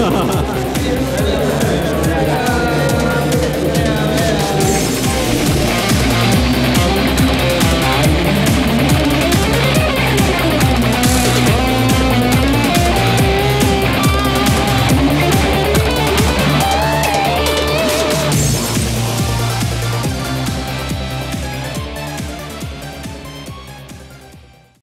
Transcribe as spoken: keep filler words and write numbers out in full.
Ha ha ha.